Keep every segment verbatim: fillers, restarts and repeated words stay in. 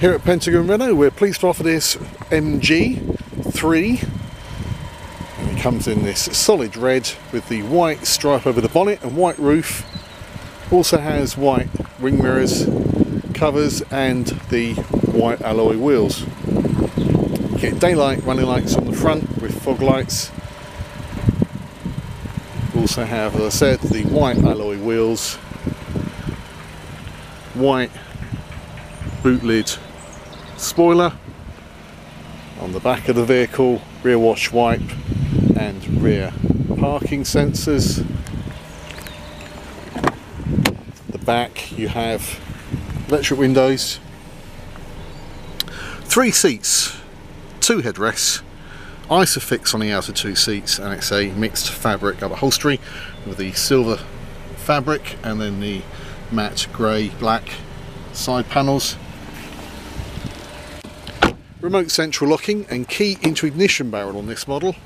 Here at Pentagon Renault, we're pleased to offer this M G three. It comes in this solid red with the white stripe over the bonnet and white roof. Also has white wing mirrors, covers, and the white alloy wheels. You get daylight running lights on the front with fog lights. Also have, as I said, the white alloy wheels, white boot lid spoiler on the back of the vehicle, rear wash wipe and rear parking sensors. The back you have electric windows, three seats, two headrests, Isofix on the outer two seats, and it's a mixed fabric upholstery with the silver fabric and then the matte grey black side panels. Remote central locking and key into ignition barrel on this model.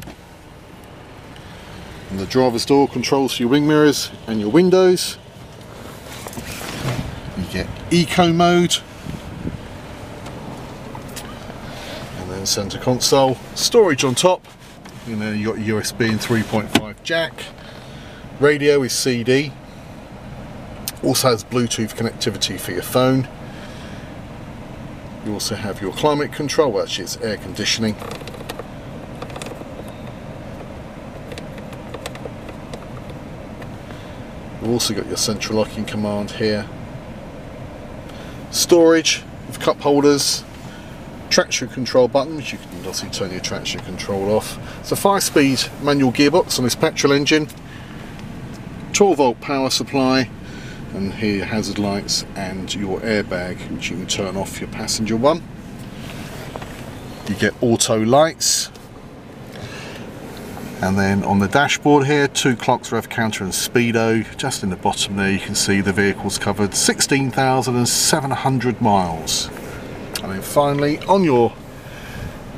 And the driver's door controls your wing mirrors and your windows. You get eco mode. And then centre console. Storage on top. And then you've got U S B and three point five jack. Radio is C D. Also has Bluetooth connectivity for your phone. You also have your climate control, which is air conditioning. You've also got your central locking command here. Storage with cup holders, traction control buttons. You can obviously turn your traction control off. It's a five-speed manual gearbox on this petrol engine. twelve volt power supply. And here hazard lights and your airbag, which you can turn off your passenger one. You get auto lights, and then on the dashboard here, two clocks, rev counter and speedo. Just in the bottom there you can see the vehicle's covered sixteen thousand seven hundred miles. And then finally on your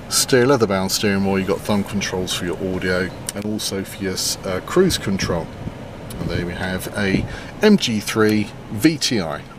steer leather bound steering wheel, you've got thumb controls for your audio and also for your uh, cruise control. And there we have a M G three V T I.